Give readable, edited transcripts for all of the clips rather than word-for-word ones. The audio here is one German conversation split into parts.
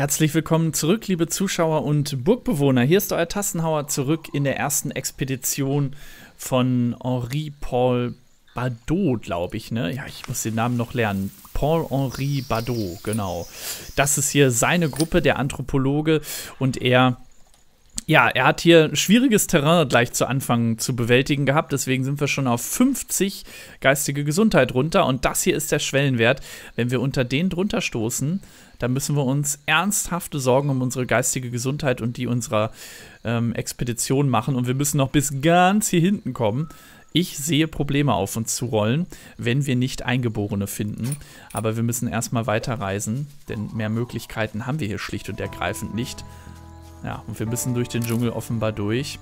Herzlich willkommen zurück, liebe Zuschauer und Burgbewohner. Hier ist euer Tastenhauer zurück in der ersten Expedition von Henri Paul Bodeau, glaube ich, ne? Ja, ich muss den Namen noch lernen. Henri Bodeau, genau. Das ist hier seine Gruppe, der Anthropologe, und er hat hier schwieriges Terrain gleich zu Anfang zu bewältigen gehabt, deswegen sind wir schon auf 50 geistige Gesundheit runter, und das hier ist der Schwellenwert. Wenn wir unter den drunter stoßen, dann müssen wir uns ernsthafte Sorgen um unsere geistige Gesundheit und die unserer Expedition machen, und wir müssen noch bis ganz hier hinten kommen. Ich sehe Probleme auf uns zu rollen, wenn wir nicht Eingeborene finden, aber wir müssen erstmal weiterreisen, denn mehr Möglichkeiten haben wir hier schlicht und ergreifend nicht. Ja, und wir müssen durch den Dschungel offenbar durch.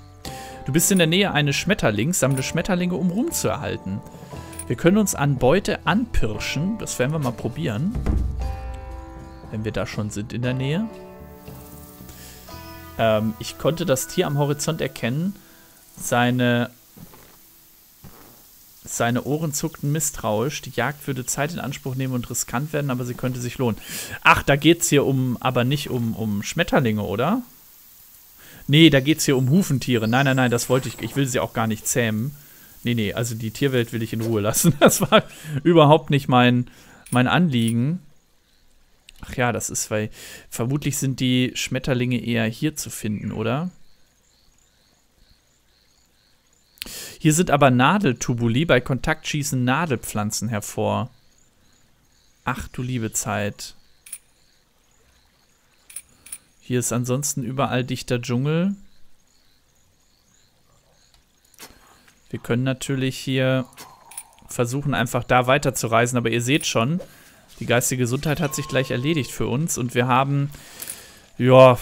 Du bist in der Nähe eines Schmetterlings, sammle Schmetterlinge, um Ruhm zu erhalten. Wir können uns an Beute anpirschen, das werden wir mal probieren, wenn wir da schon sind in der Nähe. Ich konnte das Tier am Horizont erkennen, Seine Ohren zuckten misstrauisch. Die Jagd würde Zeit in Anspruch nehmen und riskant werden, aber sie könnte sich lohnen. Ach, da geht's hier aber nicht um Schmetterlinge, oder? Nee, da geht's hier um Hufentiere. Nein, nein, nein, das wollte ich. Ich will sie auch gar nicht zähmen. Nee, nee, also die Tierwelt will ich in Ruhe lassen. Das war überhaupt nicht mein Anliegen. Ach ja, das ist, weil vermutlich sind die Schmetterlinge eher hier zu finden, oder? Hier sind aber Nadeltubuli, bei Kontakt schießen Nadelpflanzen hervor. Ach du liebe Zeit. Hier ist ansonsten überall dichter Dschungel. Wir können natürlich hier versuchen, einfach da weiterzureisen, aber ihr seht schon, die geistige Gesundheit hat sich gleich erledigt für uns, und wir haben, ja,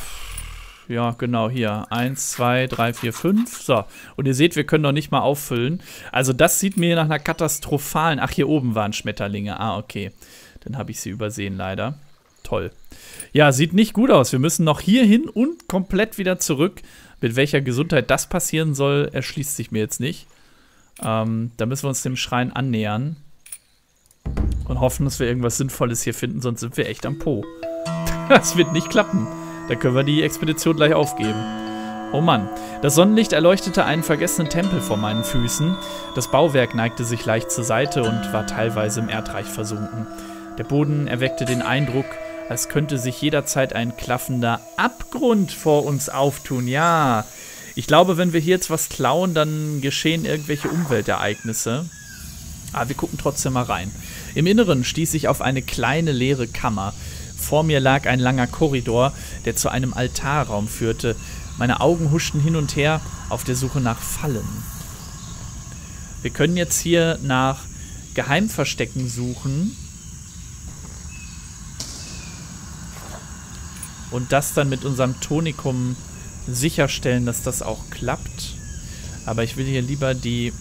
genau, hier. 1, 2, 3, 4, 5. So. Und ihr seht, wir können noch nicht mal auffüllen. Also das sieht mir nach einer katastrophalen... Ach, hier oben waren Schmetterlinge. Ah, okay. Dann habe ich sie übersehen, leider. Toll. Ja, sieht nicht gut aus. Wir müssen noch hier hin und komplett wieder zurück. Mit welcher Gesundheit das passieren soll, erschließt sich mir jetzt nicht. Da müssen wir uns dem Schrein annähern. Und hoffen, dass wir irgendwas Sinnvolles hier finden, sonst sind wir echt am Po. Das wird nicht klappen. Da können wir die Expedition gleich aufgeben. Oh Mann. Das Sonnenlicht erleuchtete einen vergessenen Tempel vor meinen Füßen. Das Bauwerk neigte sich leicht zur Seite und war teilweise im Erdreich versunken. Der Boden erweckte den Eindruck, als könnte sich jederzeit ein klaffender Abgrund vor uns auftun. Ja, ich glaube, wenn wir hier jetzt was klauen, dann geschehen irgendwelche Umweltereignisse. Aber wir gucken trotzdem mal rein. Im Inneren stieß ich auf eine kleine leere Kammer. Vor mir lag ein langer Korridor, der zu einem Altarraum führte. Meine Augen huschten hin und her auf der Suche nach Fallen. Wir können jetzt hier nach Geheimverstecken suchen. Und das dann mit unserem Tonikum sicherstellen, dass das auch klappt. Aber ich will hier lieber die...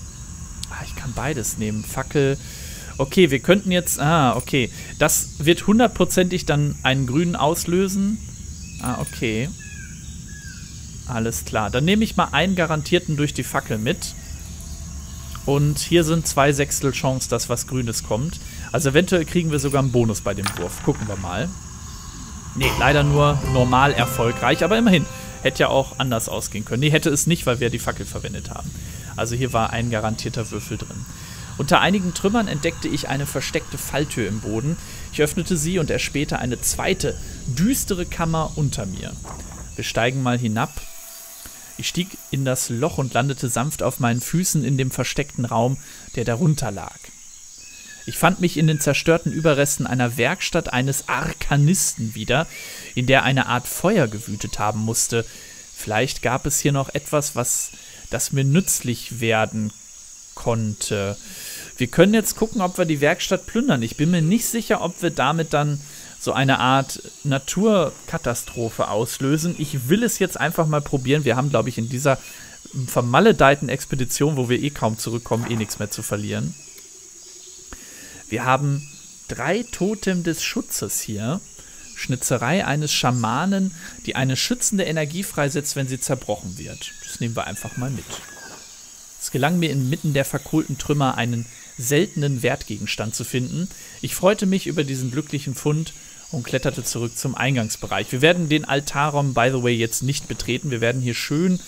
Ah, ich kann beides nehmen. Fackel... Okay, wir könnten jetzt... Ah, okay. Das wird hundertprozentig dann einen grünen auslösen. Ah, okay. Alles klar. Dann nehme ich mal einen garantierten durch die Fackel mit. Und hier sind 2/6 Chance, dass was Grünes kommt. Also eventuell kriegen wir sogar einen Bonus bei dem Wurf. Gucken wir mal. Nee, leider nur normal erfolgreich. Aber immerhin. Hätte ja auch anders ausgehen können. Nee, hätte es nicht, weil wir die Fackel verwendet haben. Also hier war ein garantierter Würfel drin. Unter einigen Trümmern entdeckte ich eine versteckte Falltür im Boden. Ich öffnete sie und erspähte eine zweite, düstere Kammer unter mir. Wir steigen mal hinab. Ich stieg in das Loch und landete sanft auf meinen Füßen in dem versteckten Raum, der darunter lag. Ich fand mich in den zerstörten Überresten einer Werkstatt eines Arkanisten wieder, in der eine Art Feuer gewütet haben musste. Vielleicht gab es hier noch etwas, das mir nützlich werden konnte. Wir können jetzt gucken, ob wir die Werkstatt plündern. Ich bin mir nicht sicher, ob wir damit dann so eine Art Naturkatastrophe auslösen. Ich will es jetzt einfach mal probieren. Wir haben, glaube ich, in dieser vermaledeiten Expedition, wo wir eh kaum zurückkommen, eh nichts mehr zu verlieren. Wir haben 3 Totem des Schutzes hier. Schnitzerei eines Schamanen, die eine schützende Energie freisetzt, wenn sie zerbrochen wird. Das nehmen wir einfach mal mit. Es gelang mir inmitten der verkohlten Trümmer einen seltenen Wertgegenstand zu finden. Ich freute mich über diesen glücklichen Fund und kletterte zurück zum Eingangsbereich. Wir werden den Altarraum, by the way, jetzt nicht betreten. Wir werden hier schön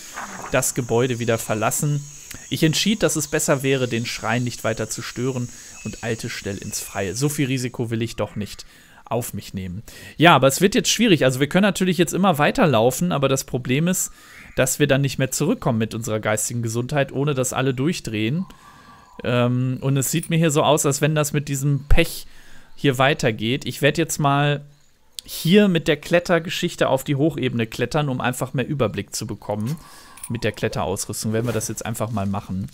das Gebäude wieder verlassen. Ich entschied, dass es besser wäre, den Schrein nicht weiter zu stören und eilte schnell ins Freie. So viel Risiko will ich doch nicht auf mich nehmen. Ja, aber es wird jetzt schwierig. Also wir können natürlich jetzt immer weiterlaufen, aber das Problem ist, dass wir dann nicht mehr zurückkommen mit unserer geistigen Gesundheit, ohne dass alle durchdrehen. Und es sieht mir hier so aus, als wenn das mit diesem Pech hier weitergeht. Ich werde jetzt mal hier mit der Klettergeschichte auf die Hochebene klettern, um einfach mehr Überblick zu bekommen. Mit der Kletterausrüstung werden wir das jetzt einfach mal machen.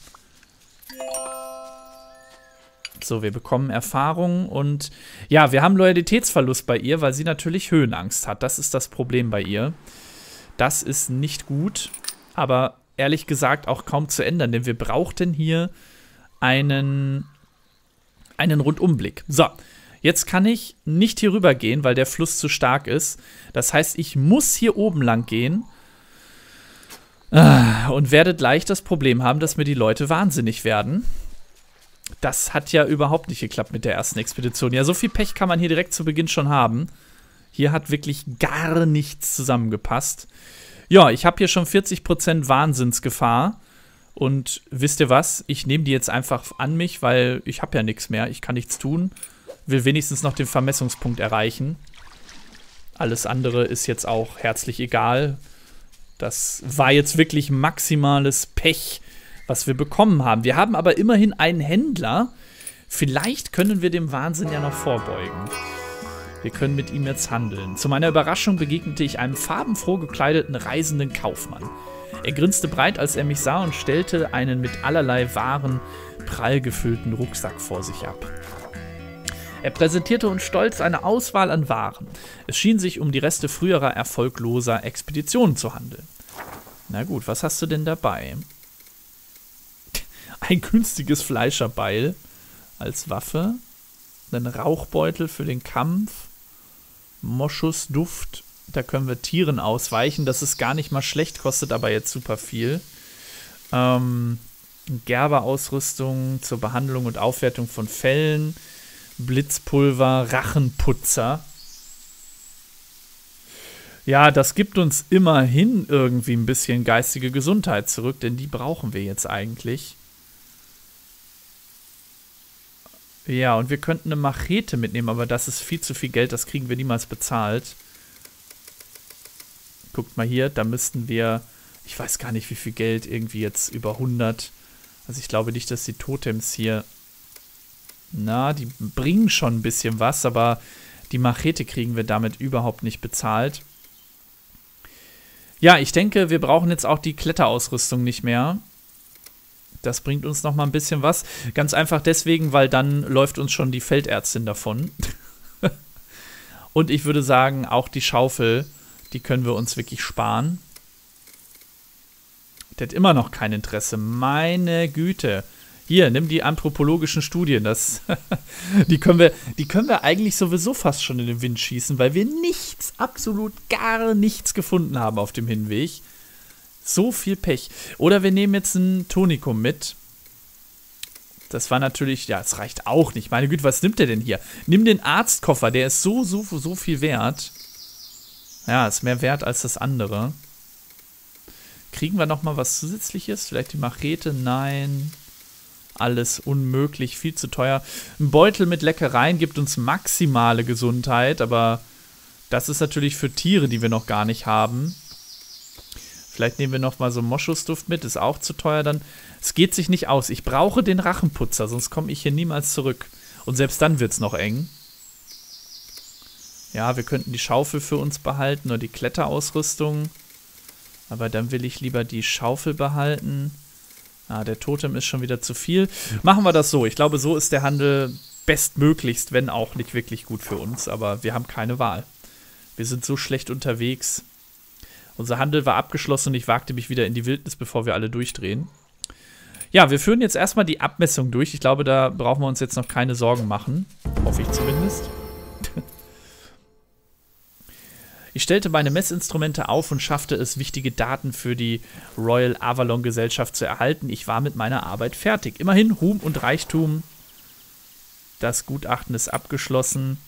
So, wir bekommen Erfahrung und ja, wir haben Loyalitätsverlust bei ihr, weil sie natürlich Höhenangst hat. Das ist das Problem bei ihr. Das ist nicht gut, aber ehrlich gesagt auch kaum zu ändern, denn wir brauchten hier einen Rundumblick. So, jetzt kann ich nicht hier rüber gehen, weil der Fluss zu stark ist. Das heißt, ich muss hier oben lang gehen und werde gleich das Problem haben, dass mir die Leute wahnsinnig werden. Das hat ja überhaupt nicht geklappt mit der ersten Expedition. Ja, so viel Pech kann man hier direkt zu Beginn schon haben. Hier hat wirklich gar nichts zusammengepasst. Ja, ich habe hier schon 40% Wahnsinnsgefahr. Und wisst ihr was? Ich nehme die jetzt einfach an mich, weil ich habe ja nichts mehr. Ich kann nichts tun. Will wenigstens noch den Vermessungspunkt erreichen. Alles andere ist jetzt auch herzlich egal. Das war jetzt wirklich maximales Pech, was wir bekommen haben. Wir haben aber immerhin einen Händler. Vielleicht können wir dem Wahnsinn ja noch vorbeugen. Wir können mit ihm jetzt handeln. Zu meiner Überraschung begegnete ich einem farbenfroh gekleideten reisenden Kaufmann. Er grinste breit, als er mich sah und stellte einen mit allerlei Waren prall gefüllten Rucksack vor sich ab. Er präsentierte uns stolz eine Auswahl an Waren. Es schien sich um die Reste früherer erfolgloser Expeditionen zu handeln. Na gut, was hast du denn dabei? Ein günstiges Fleischerbeil als Waffe, einen Rauchbeutel für den Kampf, Moschusduft. Da können wir Tieren ausweichen. Das ist gar nicht mal schlecht, kostet aber jetzt super viel. Gerber-Ausrüstung zur Behandlung und Aufwertung von Fellen. Blitzpulver, Rachenputzer. Ja, das gibt uns immerhin irgendwie ein bisschen geistige Gesundheit zurück, denn die brauchen wir jetzt eigentlich. Ja, und wir könnten eine Machete mitnehmen, aber das ist viel zu viel Geld, das kriegen wir niemals bezahlt. Guckt mal hier, da müssten wir, ich weiß gar nicht wie viel Geld, irgendwie jetzt über 100. Also ich glaube nicht, dass die Totems hier, na, die bringen schon ein bisschen was, aber die Machete kriegen wir damit überhaupt nicht bezahlt. Ja, ich denke, wir brauchen jetzt auch die Kletterausrüstung nicht mehr. Das bringt uns nochmal ein bisschen was. Ganz einfach deswegen, weil dann läuft uns schon die Feldärztin davon. Und ich würde sagen, auch die Schaufel, die können wir uns wirklich sparen. Der hat immer noch kein Interesse. Meine Güte. Hier, nimm die anthropologischen Studien. Das die können wir eigentlich sowieso fast schon in den Wind schießen, weil wir nichts, absolut gar nichts gefunden haben auf dem Hinweg. So viel Pech. Oder wir nehmen jetzt ein Tonikum mit. Das war natürlich, ja, es reicht auch nicht. Meine Güte, was nimmt der denn hier? Nimm den Arztkoffer, der ist so viel wert. Ja, ist mehr wert als das andere. Kriegen wir nochmal was Zusätzliches? Vielleicht die Machete? Nein. Alles unmöglich, viel zu teuer. Ein Beutel mit Leckereien gibt uns maximale Gesundheit, aber das ist natürlich für Tiere, die wir noch gar nicht haben. Vielleicht nehmen wir nochmal so Moschusduft mit, ist auch zu teuer dann. Es geht sich nicht aus. Ich brauche den Rachenputzer, sonst komme ich hier niemals zurück. Und selbst dann wird es noch eng. Ja, wir könnten die Schaufel für uns behalten oder die Kletterausrüstung. Aber dann will ich lieber die Schaufel behalten. Ah, der Totem ist schon wieder zu viel. Machen wir das so. Ich glaube, so ist der Handel bestmöglichst, wenn auch nicht wirklich gut für uns. Aber wir haben keine Wahl. Wir sind so schlecht unterwegs. Unser Handel war abgeschlossen und ich wagte mich wieder in die Wildnis, bevor wir alle durchdrehen. Ja, wir führen jetzt erstmal die Abmessung durch. Ich glaube, da brauchen wir uns jetzt noch keine Sorgen machen. Hoffe ich zumindest. Ich stellte meine Messinstrumente auf und schaffte es, wichtige Daten für die Royal Avalon-Gesellschaft zu erhalten. Ich war mit meiner Arbeit fertig. Immerhin Ruhm und Reichtum. Das Gutachten ist abgeschlossen.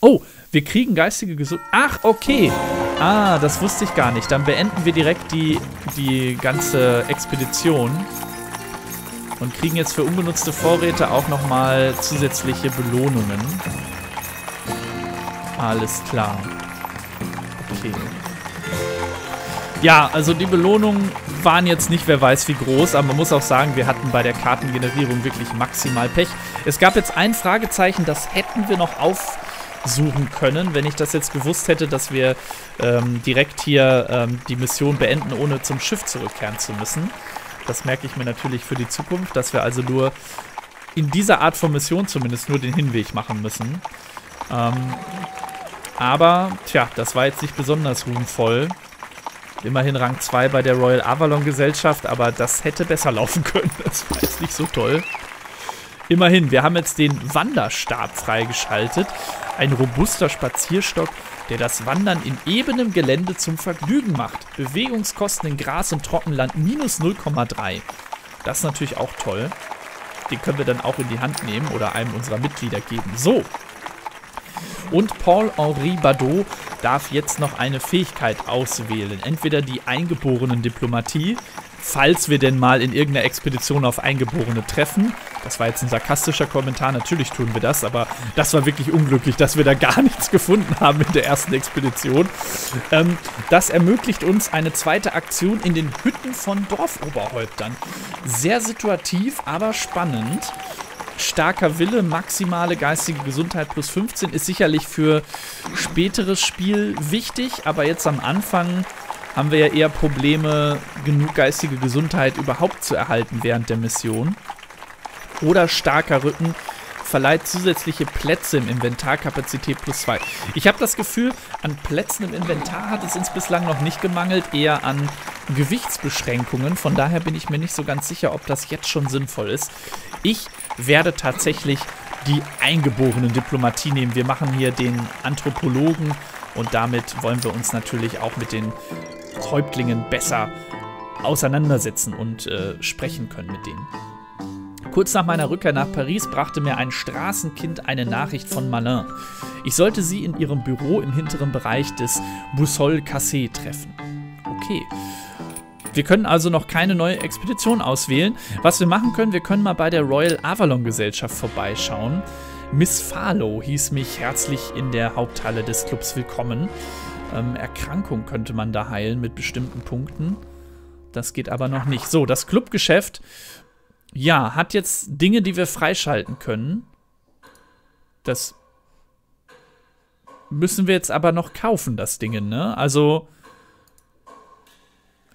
Oh, wir kriegen geistige Gesundheit. Ach, okay. Ah, das wusste ich gar nicht. Dann beenden wir direkt die ganze Expedition. Und kriegen jetzt für ungenutzte Vorräte auch nochmal zusätzliche Belohnungen. Alles klar. Okay. Ja, also die Belohnungen waren jetzt nicht, wer weiß wie groß, aber man muss auch sagen, wir hatten bei der Kartengenerierung wirklich maximal Pech. Es gab jetzt ein Fragezeichen, das hätten wir noch aufsuchen können, wenn ich das jetzt gewusst hätte, dass wir direkt hier die Mission beenden, ohne zum Schiff zurückkehren zu müssen. Das merke ich mir natürlich für die Zukunft, dass wir also nur in dieser Art von Mission zumindest nur den Hinweg machen müssen. Aber, tja, das war jetzt nicht besonders ruhmvoll. Immerhin Rang 2 bei der Royal Avalon-Gesellschaft, aber das hätte besser laufen können. Das war jetzt nicht so toll. Immerhin, wir haben jetzt den Wanderstab freigeschaltet. Ein robuster Spazierstock, der das Wandern in ebenem Gelände zum Vergnügen macht. Bewegungskosten in Gras und Trockenland minus 0,3. Das ist natürlich auch toll. Den können wir dann auch in die Hand nehmen oder einem unserer Mitglieder geben. So. Und Henri Paul Bodeau darf jetzt noch eine Fähigkeit auswählen. Entweder die Eingeborenen-Diplomatie, falls wir denn mal in irgendeiner Expedition auf Eingeborene treffen. Das war jetzt ein sarkastischer Kommentar, natürlich tun wir das, aber das war wirklich unglücklich, dass wir da gar nichts gefunden haben in der ersten Expedition. Das ermöglicht uns eine zweite Aktion in den Hütten von Dorfoberhäuptern. Sehr situativ, aber spannend. Starker Wille, maximale geistige Gesundheit plus 15 ist sicherlich für späteres Spiel wichtig, aber jetzt am Anfang haben wir ja eher Probleme, genug geistige Gesundheit überhaupt zu erhalten während der Mission. Oder starker Rücken verleiht zusätzliche Plätze im Inventar, Kapazität plus 2. Ich habe das Gefühl, an Plätzen im Inventar hat es uns bislang noch nicht gemangelt, eher an Gewichtsbeschränkungen. Von daher bin ich mir nicht so ganz sicher, ob das jetzt schon sinnvoll ist. Ich werde tatsächlich die eingeborenen Diplomatie nehmen. Wir machen hier den Anthropologen und damit wollen wir uns natürlich auch mit den Häuptlingen besser auseinandersetzen und sprechen können mit denen. Kurz nach meiner Rückkehr nach Paris brachte mir ein Straßenkind eine Nachricht von Malin. Ich sollte sie in ihrem Büro im hinteren Bereich des Boussole Cassé treffen. Okay. Wir können also noch keine neue Expedition auswählen. Was wir machen können, wir können mal bei der Royal Avalon-Gesellschaft vorbeischauen. Miss Farlow hieß mich herzlich in der Haupthalle des Clubs willkommen. Erkrankung könnte man da heilen mit bestimmten Punkten. Das geht aber noch nicht. So, das Clubgeschäft, ja, hat jetzt Dinge, die wir freischalten können. Das müssen wir jetzt aber noch kaufen, das Ding, ne? Also...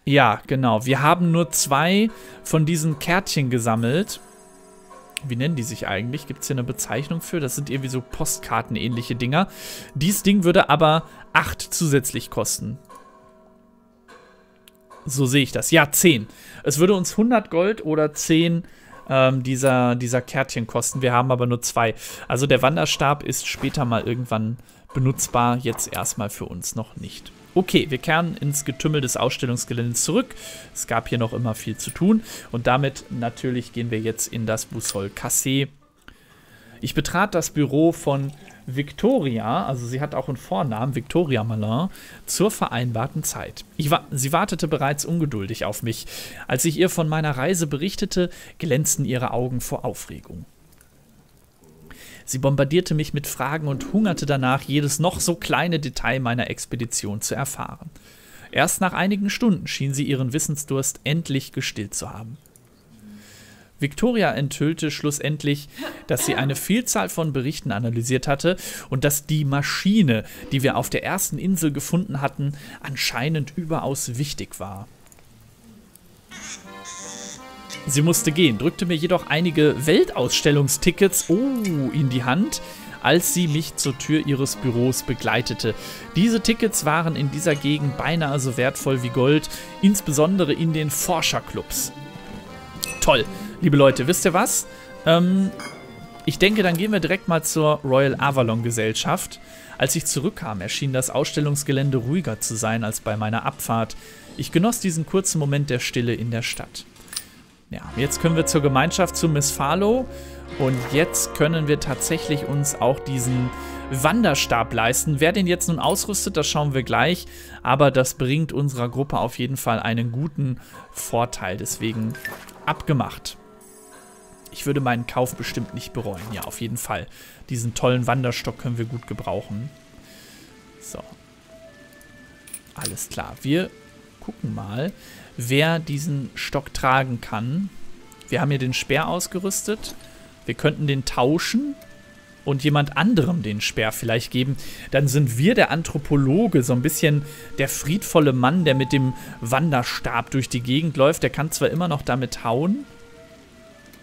ja, genau. Wir haben nur 2 von diesen Kärtchen gesammelt. Wie nennen die sich eigentlich? Gibt es hier eine Bezeichnung für? Das sind irgendwie so Postkartenähnliche Dinger. Dieses Ding würde aber 8 zusätzlich kosten. So sehe ich das. Ja, 10. Es würde uns 100 Gold oder 10 dieser Kärtchen kosten. Wir haben aber nur 2. Also der Wanderstab ist später mal irgendwann benutzbar. Jetzt erstmal für uns noch nicht. Okay, wir kehren ins Getümmel des Ausstellungsgeländes zurück. Es gab hier noch immer viel zu tun. Und damit natürlich gehen wir jetzt in das Boussole Cassé. Ich betrat das Büro von Victoria, also sie hat auch einen Vornamen, Victoria Malin, zur vereinbarten Zeit. Sie wartete bereits ungeduldig auf mich. Als ich ihr von meiner Reise berichtete, glänzten ihre Augen vor Aufregung. Sie bombardierte mich mit Fragen und hungerte danach, jedes noch so kleine Detail meiner Expedition zu erfahren. Erst nach einigen Stunden schien sie ihren Wissensdurst endlich gestillt zu haben. Victoria enthüllte schlussendlich, dass sie eine Vielzahl von Berichten analysiert hatte und dass die Maschine, die wir auf der ersten Insel gefunden hatten, anscheinend überaus wichtig war. Sie musste gehen, drückte mir jedoch einige Weltausstellungstickets in die Hand, als sie mich zur Tür ihres Büros begleitete. Diese Tickets waren in dieser Gegend beinahe so wertvoll wie Gold, insbesondere in den Forscherclubs. Toll, liebe Leute, wisst ihr was? Ich denke, dann gehen wir direkt mal zur Royal Avalon-Gesellschaft. Als ich zurückkam, erschien das Ausstellungsgelände ruhiger zu sein als bei meiner Abfahrt. Ich genoss diesen kurzen Moment der Stille in der Stadt. Ja, jetzt können wir zur Gemeinschaft zu Miss Farlow und jetzt können wir tatsächlich uns auch diesen Wanderstab leisten. Wer den jetzt nun ausrüstet, das schauen wir gleich. Aber das bringt unserer Gruppe auf jeden Fall einen guten Vorteil. Deswegen abgemacht. Ich würde meinen Kauf bestimmt nicht bereuen. Ja, auf jeden Fall. Diesen tollen Wanderstock können wir gut gebrauchen. So. Alles klar. Wir gucken mal, wer diesen Stock tragen kann. Wir haben hier den Speer ausgerüstet. Wir könnten den tauschen und jemand anderem den Speer vielleicht geben. Dann sind wir der Anthropologe, so ein bisschen der friedvolle Mann, der mit dem Wanderstab durch die Gegend läuft. Der kann zwar immer noch damit hauen.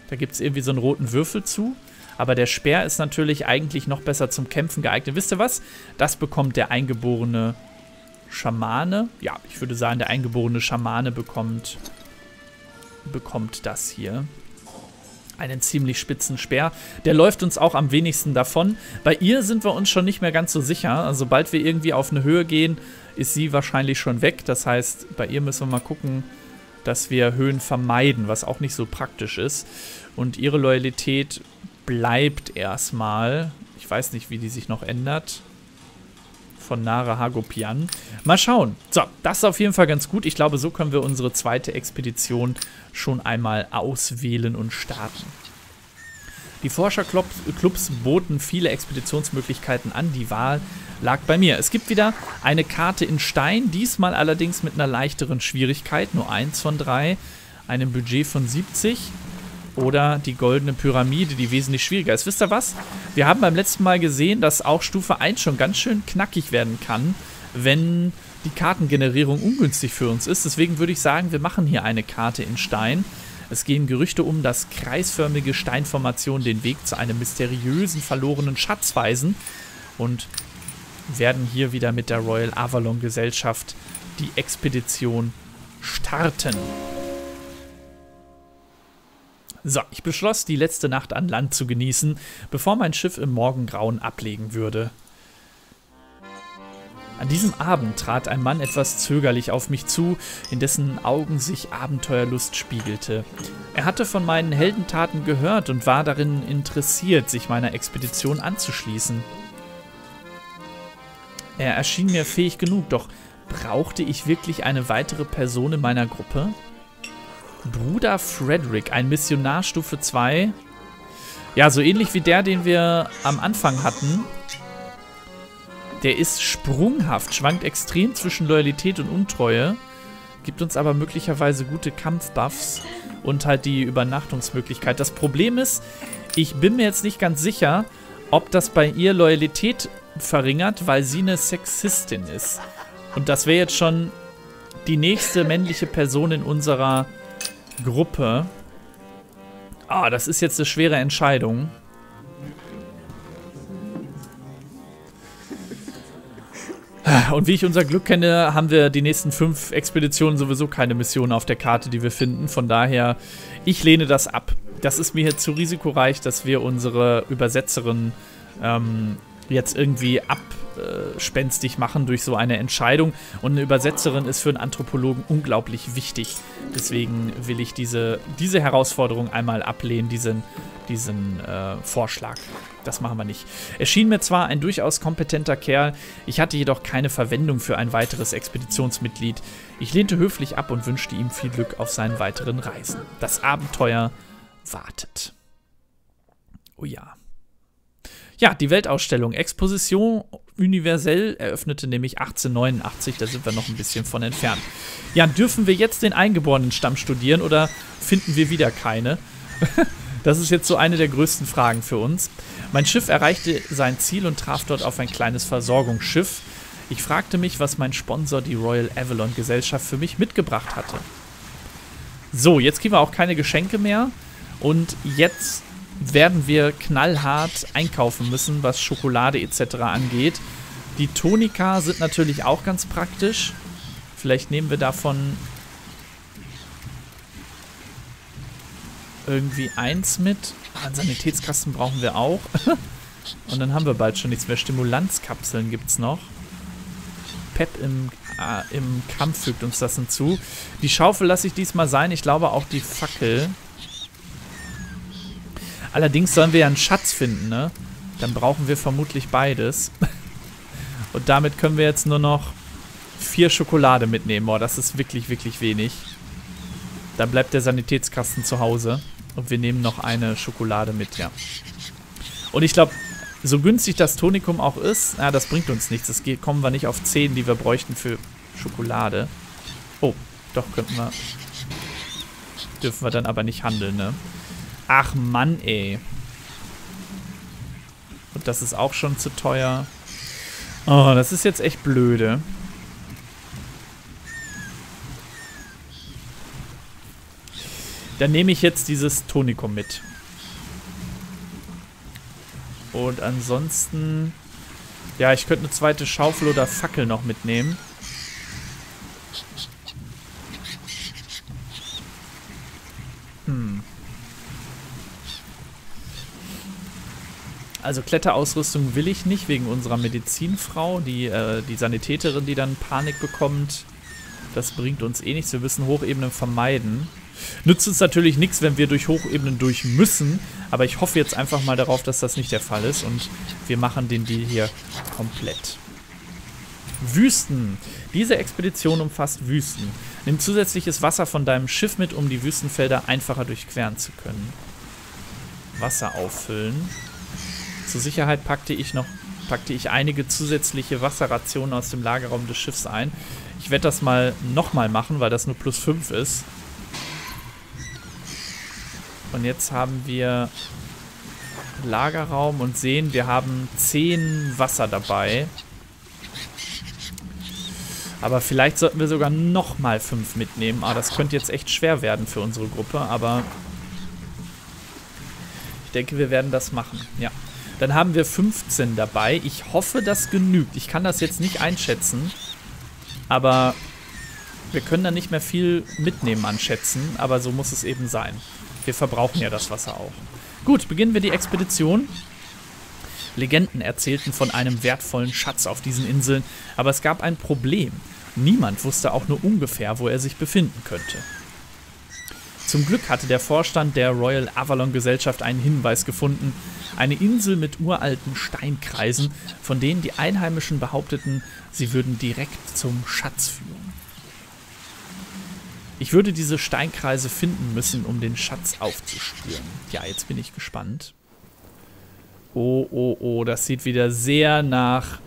Da gibt es irgendwie so einen roten Würfel zu. Aber der Speer ist natürlich eigentlich noch besser zum Kämpfen geeignet. Wisst ihr was? Das bekommt der eingeborene Schamane. Ja, ich würde sagen, der eingeborene Schamane bekommt das hier. Einen ziemlich spitzen Speer. Der läuft uns auch am wenigsten davon. Bei ihr sind wir uns schon nicht mehr ganz so sicher. Also sobald wir irgendwie auf eine Höhe gehen, ist sie wahrscheinlich schon weg. Das heißt, bei ihr müssen wir mal gucken, dass wir Höhen vermeiden, was auch nicht so praktisch ist. Und ihre Loyalität bleibt erstmal. Ich weiß nicht, wie die sich noch ändert. Von Nare Hagopian. Mal schauen. So, das ist auf jeden Fall ganz gut. Ich glaube, so können wir unsere zweite Expedition schon einmal auswählen und starten. Die Forscherclubs boten viele Expeditionsmöglichkeiten an. Die Wahl lag bei mir. Es gibt wieder eine Karte in Stein, diesmal allerdings mit einer leichteren Schwierigkeit. Nur 1 von 3, einem Budget von 70. Oder die goldene Pyramide, die wesentlich schwieriger ist. Wisst ihr was? Wir haben beim letzten Mal gesehen, dass auch Stufe 1 schon ganz schön knackig werden kann, wenn die Kartengenerierung ungünstig für uns ist. Deswegen würde ich sagen, wir machen hier eine Karte in Stein. Es gehen Gerüchte um, dass kreisförmige Steinformationen den Weg zu einem mysteriösen, verlorenen Schatz weisen. Und werden hier wieder mit der Royal Avalon-Gesellschaft die Expedition starten. So, ich beschloss, die letzte Nacht an Land zu genießen, bevor mein Schiff im Morgengrauen ablegen würde. An diesem Abend trat ein Mann etwas zögerlich auf mich zu, in dessen Augen sich Abenteuerlust spiegelte. Er hatte von meinen Heldentaten gehört und war darin interessiert, sich meiner Expedition anzuschließen. Er erschien mir fähig genug, doch brauchte ich wirklich eine weitere Person in meiner Gruppe? Bruder Frederick, ein Missionar Stufe 2. Ja, so ähnlich wie der, den wir am Anfang hatten. Der ist sprunghaft, schwankt extrem zwischen Loyalität und Untreue, gibt uns aber möglicherweise gute Kampfbuffs und halt die Übernachtungsmöglichkeit. Das Problem ist, ich bin mir jetzt nicht ganz sicher, ob das bei ihr Loyalität verringert, weil sie eine Sexistin ist. Und das wäre jetzt schon die nächste männliche Person in unserer Gruppe. Ah, das ist jetzt eine schwere Entscheidung. Und wie ich unser Glück kenne, haben wir die nächsten 5 Expeditionen sowieso keine Missionen auf der Karte, die wir finden. Von daher, ich lehne das ab. Das ist mir hier zu risikoreich, dass wir unsere Übersetzerin jetzt irgendwie abspenstig machen durch so eine Entscheidung. Und eine Übersetzerin ist für einen Anthropologen unglaublich wichtig. Deswegen will ich diese Herausforderung einmal ablehnen, diesen Vorschlag. Das machen wir nicht. Er schien mir zwar ein durchaus kompetenter Kerl, ich hatte jedoch keine Verwendung für ein weiteres Expeditionsmitglied. Ich lehnte höflich ab und wünschte ihm viel Glück auf seinen weiteren Reisen. Das Abenteuer wartet. Oh ja. Ja, die Weltausstellung Exposition Universelle eröffnete nämlich 1889, da sind wir noch ein bisschen von entfernt. Ja, dürfen wir jetzt den eingeborenen Stamm studieren oder finden wir wieder keine? Das ist jetzt so eine der größten Fragen für uns. Mein Schiff erreichte sein Ziel und traf dort auf ein kleines Versorgungsschiff. Ich fragte mich, was mein Sponsor, die Royal Avalon-Gesellschaft, für mich mitgebracht hatte. So, jetzt kriegen wir auch keine Geschenke mehr und jetzt werden wir knallhart einkaufen müssen, was Schokolade etc. angeht. Die Tonika sind natürlich auch ganz praktisch. Vielleicht nehmen wir davon irgendwie 1 mit. Einen Sanitätskasten brauchen wir auch. Und dann haben wir bald schon nichts mehr. Stimulanzkapseln gibt es noch. Pep im Kampf fügt uns das hinzu. Die Schaufel lasse ich diesmal sein. Ich glaube auch die Fackel. Allerdings sollen wir ja einen Schatz finden, ne? Dann brauchen wir vermutlich beides. Und damit können wir jetzt nur noch 4 Schokolade mitnehmen. Boah, das ist wirklich, wirklich wenig. Dann bleibt der Sanitätskasten zu Hause. Und wir nehmen noch eine Schokolade mit, ja. Und ich glaube, so günstig das Tonikum auch ist, ja, das bringt uns nichts. Es geht, kommen wir nicht auf 10, die wir bräuchten für Schokolade. Oh, doch, könnten wir... Dürfen wir dann aber nicht handeln, ne? Ach, Mann, ey. Und das ist auch schon zu teuer. Oh, das ist jetzt echt blöde. Dann nehme ich jetzt dieses Tonikum mit. Und ansonsten... Ja, ich könnte eine zweite Schaufel oder Fackel noch mitnehmen. Also Kletterausrüstung will ich nicht, wegen unserer Medizinfrau, die Sanitäterin, die dann Panik bekommt. Das bringt uns eh nichts, wir müssen Hochebenen vermeiden. Nützt uns natürlich nichts, wenn wir durch Hochebenen durch müssen, aber ich hoffe jetzt einfach mal darauf, dass das nicht der Fall ist und wir machen den Deal hier komplett. Wüsten. Diese Expedition umfasst Wüsten. Nimm zusätzliches Wasser von deinem Schiff mit, um die Wüstenfelder einfacher durchqueren zu können. Wasser auffüllen. Zur Sicherheit packte ich einige zusätzliche Wasserrationen aus dem Lagerraum des Schiffs ein. Ich werde das mal nochmal machen, weil das nur +5 ist. Und jetzt haben wir Lagerraum und sehen, wir haben 10 Wasser dabei. Aber vielleicht sollten wir sogar nochmal 5 mitnehmen. Ah, das könnte jetzt echt schwer werden für unsere Gruppe, aber ich denke, wir werden das machen, ja. Dann haben wir 15 dabei. Ich hoffe, das genügt. Ich kann das jetzt nicht einschätzen. Aber wir können da nicht mehr viel mitnehmen an Schätzen. Aber so muss es eben sein. Wir verbrauchen ja das Wasser auch. Gut, beginnen wir die Expedition. Legenden erzählten von einem wertvollen Schatz auf diesen Inseln. Aber es gab ein Problem. Niemand wusste auch nur ungefähr, wo er sich befinden könnte. Zum Glück hatte der Vorstand der Royal Avalon-Gesellschaft einen Hinweis gefunden. Eine Insel mit uralten Steinkreisen, von denen die Einheimischen behaupteten, sie würden direkt zum Schatz führen. Ich würde diese Steinkreise finden müssen, um den Schatz aufzuspüren. Ja, jetzt bin ich gespannt. Oh, oh, oh, das sieht wieder sehr nach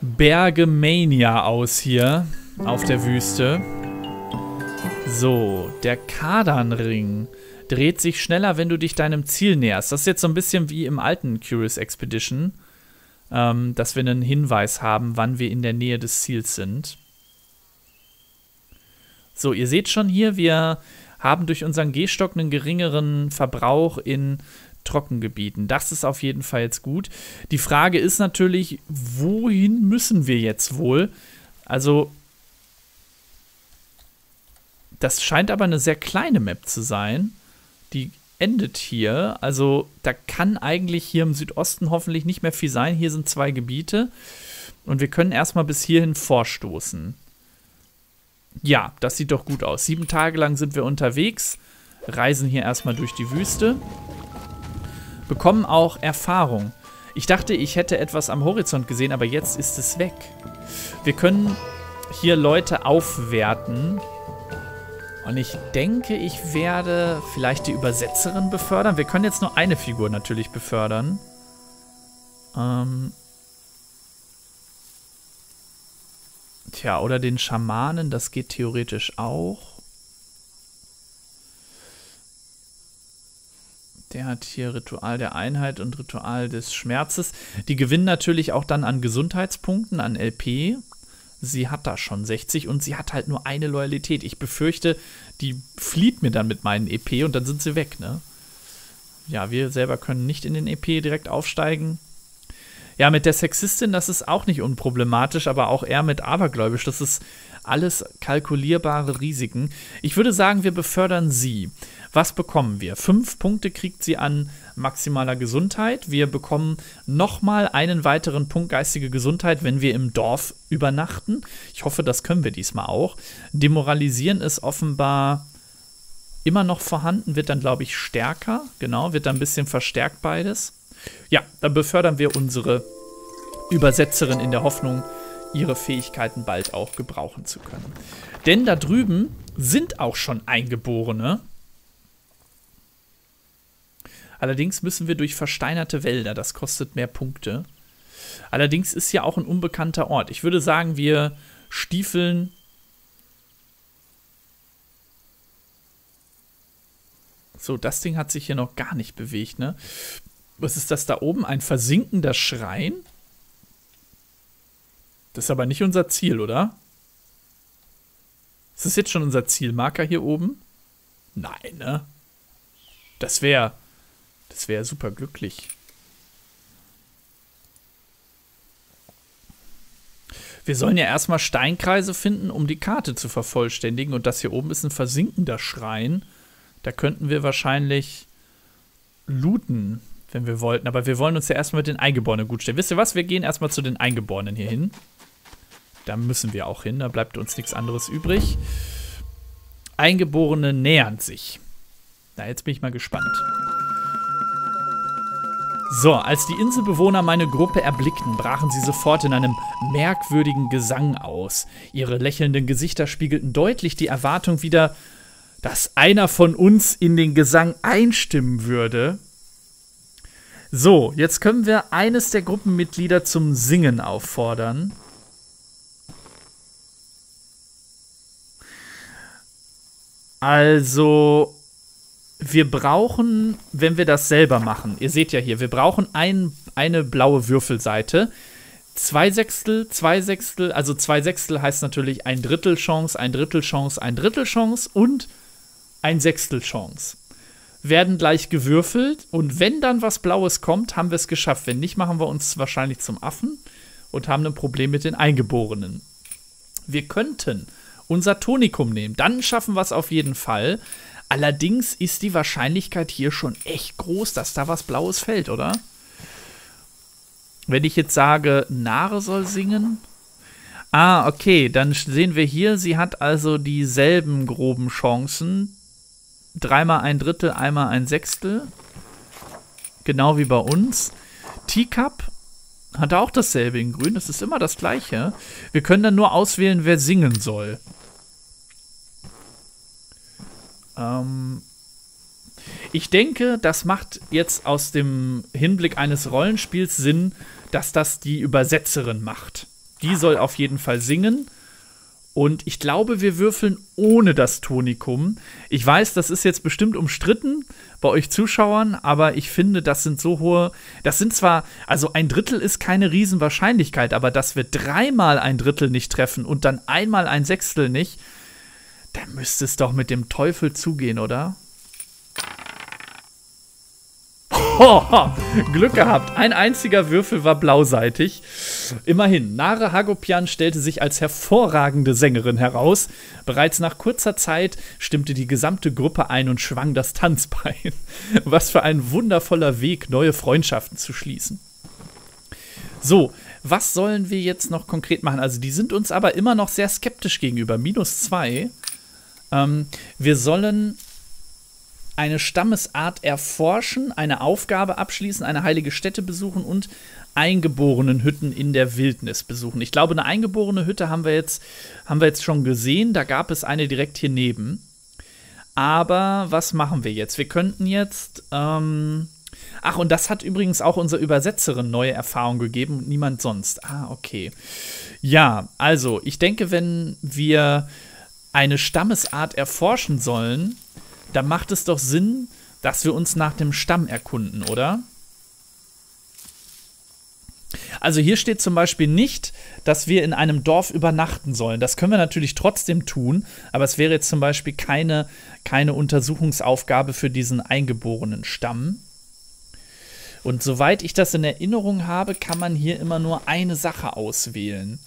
Bergemania aus hier auf der Wüste. So, der Kardanring dreht sich schneller, wenn du dich deinem Ziel näherst. Das ist jetzt so ein bisschen wie im alten Curious Expedition, dass wir einen Hinweis haben, wann wir in der Nähe des Ziels sind. So, ihr seht schon hier, wir haben durch unseren Gehstock einen geringeren Verbrauch in Trockengebieten. Das ist auf jeden Fall jetzt gut. Die Frage ist natürlich, wohin müssen wir jetzt wohl? Also... Das scheint aber eine sehr kleine Map zu sein. Die endet hier. Also da kann eigentlich hier im Südosten hoffentlich nicht mehr viel sein. Hier sind 2 Gebiete. Und wir können erstmal bis hierhin vorstoßen. Ja, das sieht doch gut aus. 7 Tage lang sind wir unterwegs. Reisen hier erstmal durch die Wüste. Bekommen auch Erfahrung. Ich dachte, ich hätte etwas am Horizont gesehen, aber jetzt ist es weg. Wir können hier Leute aufwerten. Und ich denke, ich werde vielleicht die Übersetzerin befördern. Wir können jetzt nur eine Figur natürlich befördern. Tja, oder den Schamanen, das geht theoretisch auch. Der hat hier Ritual der Einheit und Ritual des Schmerzes. Die gewinnen natürlich auch dann an Gesundheitspunkten, an LP. Sie hat da schon 60 und sie hat halt nur eine Loyalität. Ich befürchte, die flieht mir dann mit meinen EP und dann sind sie weg, ne? Ja, wir selber können nicht in den EP direkt aufsteigen. Ja, mit der Sexistin, das ist auch nicht unproblematisch, aber auch eher mit abergläubisch. Das ist alles kalkulierbare Risiken. Ich würde sagen, wir befördern sie. Was bekommen wir? 5 Punkte kriegt sie an maximaler Gesundheit. Wir bekommen nochmal einen weiteren Punkt geistige Gesundheit, wenn wir im Dorf übernachten. Ich hoffe, das können wir diesmal auch. Demoralisieren ist offenbar immer noch vorhanden, wird dann, glaube ich, stärker. Genau, wird dann ein bisschen verstärkt beides. Ja, dann befördern wir unsere Übersetzerin in der Hoffnung, ihre Fähigkeiten bald auch gebrauchen zu können. Denn da drüben sind auch schon Eingeborene. Allerdings müssen wir durch versteinerte Wälder, das kostet mehr Punkte. Allerdings ist ja auch ein unbekannter Ort. Ich würde sagen, wir stiefeln so, das Ding hat sich hier noch gar nicht bewegt, ne? Was ist das da oben? Ein versinkender Schrein? Das ist aber nicht unser Ziel, oder? Ist das jetzt schon unser Zielmarker hier oben? Nein, ne? Das wäre super glücklich. Wir sollen ja erstmal Steinkreise finden, um die Karte zu vervollständigen. Und das hier oben ist ein versinkender Schrein. Da könnten wir wahrscheinlich looten, wenn wir wollten. Aber wir wollen uns ja erstmal mit den Eingeborenen gut stellen. Wisst ihr was? Wir gehen erstmal zu den Eingeborenen hier hin. Da müssen wir auch hin. Da bleibt uns nichts anderes übrig. Eingeborene nähern sich. Na, jetzt bin ich mal gespannt. So, als die Inselbewohner meine Gruppe erblickten, brachen sie sofort in einem merkwürdigen Gesang aus. Ihre lächelnden Gesichter spiegelten deutlich die Erwartung wider, dass einer von uns in den Gesang einstimmen würde. So, jetzt können wir eines der Gruppenmitglieder zum Singen auffordern. Also, wir brauchen, wenn wir das selber machen, ihr seht ja hier, wir brauchen eine blaue Würfelseite. 2/6, 2/6, also 2/6 heißt natürlich 1/3 Chance, 1/3 Chance, 1/3 Chance und 1/6 Chance. Werden gleich gewürfelt und wenn dann was Blaues kommt, haben wir es geschafft. Wenn nicht, machen wir uns wahrscheinlich zum Affen und haben ein Problem mit den Eingeborenen. Wir könnten unser Tonikum nehmen, dann schaffen wir es auf jeden Fall. Allerdings ist die Wahrscheinlichkeit hier schon echt groß, dass da was Blaues fällt, oder? Wenn ich jetzt sage, Nare soll singen. Ah, okay, dann sehen wir hier, sie hat also dieselben groben Chancen. 3 mal 1/3, einmal 1/6. Genau wie bei uns. Teacup hat auch dasselbe in grün, das ist immer das gleiche. Wir können dann nur auswählen, wer singen soll. Ich denke, das macht jetzt aus dem Hinblick eines Rollenspiels Sinn, dass das die Übersetzerin macht. Die soll auf jeden Fall singen. Und ich glaube, wir würfeln ohne das Tonikum. Ich weiß, das ist jetzt bestimmt umstritten bei euch Zuschauern, aber ich finde, das sind so hohe... Das sind zwar... Also 1/3 ist keine Riesenwahrscheinlichkeit, aber dass wir 3 mal 1/3 nicht treffen und dann 1 mal 1/6 nicht... Da müsste es doch mit dem Teufel zugehen, oder? Hoho, Glück gehabt. Ein einziger Würfel war blauseitig. Immerhin, Nare Hagopian stellte sich als hervorragende Sängerin heraus. Bereits nach kurzer Zeit stimmte die gesamte Gruppe ein und schwang das Tanzbein. Was für ein wundervoller Weg, neue Freundschaften zu schließen. So, was sollen wir jetzt noch konkret machen? Also die sind uns aber immer noch sehr skeptisch gegenüber. -2. Wir sollen eine Stammesart erforschen, eine Aufgabe abschließen, eine heilige Stätte besuchen und Eingeborenenhütten in der Wildnis besuchen. Ich glaube, eine eingeborene Hütte haben wir jetzt schon gesehen. Da gab es eine direkt hier neben. Aber was machen wir jetzt? Wir könnten jetzt... Ach, und das hat übrigens auch unserer Übersetzerin neue Erfahrungen gegeben und niemand sonst. Ah, okay. Ja, also, ich denke, wenn wir eine Stammesart erforschen sollen, dann macht es doch Sinn, dass wir uns nach dem Stamm erkunden, oder? Also hier steht zum Beispiel nicht, dass wir in einem Dorf übernachten sollen. Das können wir natürlich trotzdem tun, aber es wäre jetzt zum Beispiel keine Untersuchungsaufgabe für diesen eingeborenen Stamm. Und soweit ich das in Erinnerung habe, kann man hier immer nur eine Sache auswählen.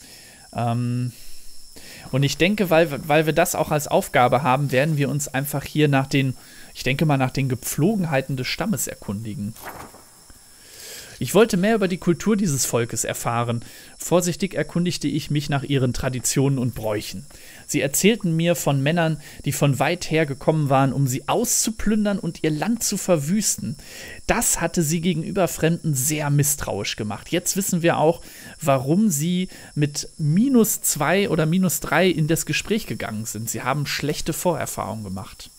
Und ich denke, weil wir das auch als Aufgabe haben, werden wir uns einfach hier nach den Gepflogenheiten des Stammes erkundigen. Ich wollte mehr über die Kultur dieses Volkes erfahren. Vorsichtig erkundigte ich mich nach ihren Traditionen und Bräuchen. Sie erzählten mir von Männern, die von weit her gekommen waren, um sie auszuplündern und ihr Land zu verwüsten. Das hatte sie gegenüber Fremden sehr misstrauisch gemacht. Jetzt wissen wir auch, warum sie mit -2 oder -3 in das Gespräch gegangen sind. Sie haben schlechte Vorerfahrungen gemacht.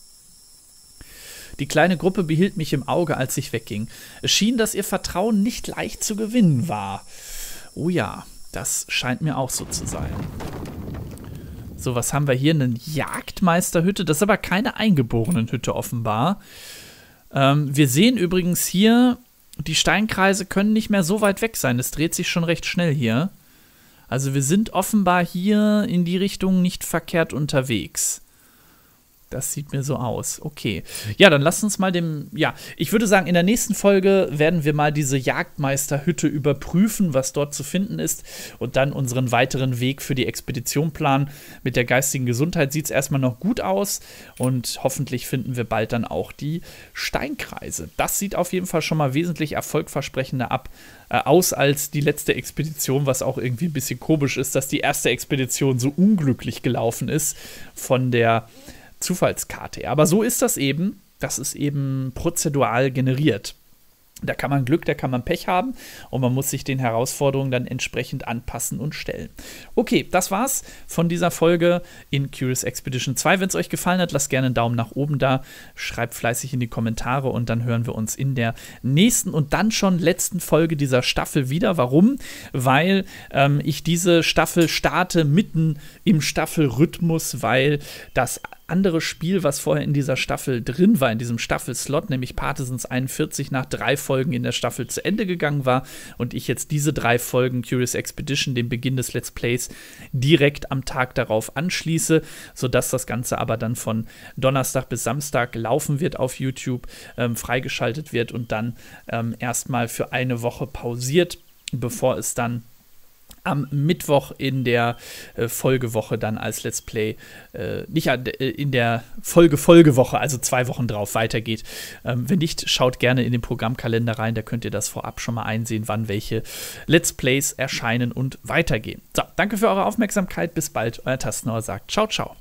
Die kleine Gruppe behielt mich im Auge, als ich wegging. Es schien, dass ihr Vertrauen nicht leicht zu gewinnen war. Oh ja, das scheint mir auch so zu sein. So, was haben wir hier? Eine Jagdmeisterhütte. Das ist aber keine Eingeborenenhütte offenbar. Wir sehen übrigens hier, die Steinkreise können nicht mehr so weit weg sein. Es dreht sich schon recht schnell hier. Also wir sind offenbar hier in die Richtung nicht verkehrt unterwegs. Das sieht mir so aus. Okay. Ja, dann lasst uns mal dem... Ja, ich würde sagen, in der nächsten Folge werden wir mal diese Jagdmeisterhütte überprüfen, was dort zu finden ist, und dann unseren weiteren Weg für die Expedition planen. Mit der geistigen Gesundheit sieht es erstmal noch gut aus und hoffentlich finden wir bald dann auch die Steinkreise. Das sieht auf jeden Fall schon mal wesentlich erfolgversprechender aus als die letzte Expedition, was auch irgendwie ein bisschen komisch ist, dass die erste Expedition so unglücklich gelaufen ist von der Zufallskarte. Aber so ist das eben. Das ist eben prozedural generiert. Da kann man Glück, da kann man Pech haben und man muss sich den Herausforderungen dann entsprechend anpassen und stellen. Okay, das war's von dieser Folge in Curious Expedition 2. Wenn es euch gefallen hat, lasst gerne einen Daumen nach oben da, schreibt fleißig in die Kommentare und dann hören wir uns in der nächsten und dann schon letzten Folge dieser Staffel wieder. Warum? Weil ich diese Staffel starte mitten im Staffelrhythmus, weil das anderes Spiel, was vorher in dieser Staffel drin war, in diesem Staffelslot, nämlich Partisans 41, nach 3 Folgen in der Staffel zu Ende gegangen war und ich jetzt diese 3 Folgen Curious Expedition, den Beginn des Let's Plays, direkt am Tag darauf anschließe, sodass das Ganze aber dann von Donnerstag bis Samstag laufen wird auf YouTube, freigeschaltet wird und dann erstmal für eine Woche pausiert, bevor es dann am Mittwoch in der Folgewoche dann als Let's Play, in der Folgewoche, also 2 Wochen drauf, weitergeht. Wenn nicht, schaut gerne in den Programmkalender rein, da könnt ihr das vorab schon mal einsehen, wann welche Let's Plays erscheinen und weitergehen. So, danke für eure Aufmerksamkeit, bis bald, euer Tastenhauer sagt ciao, ciao.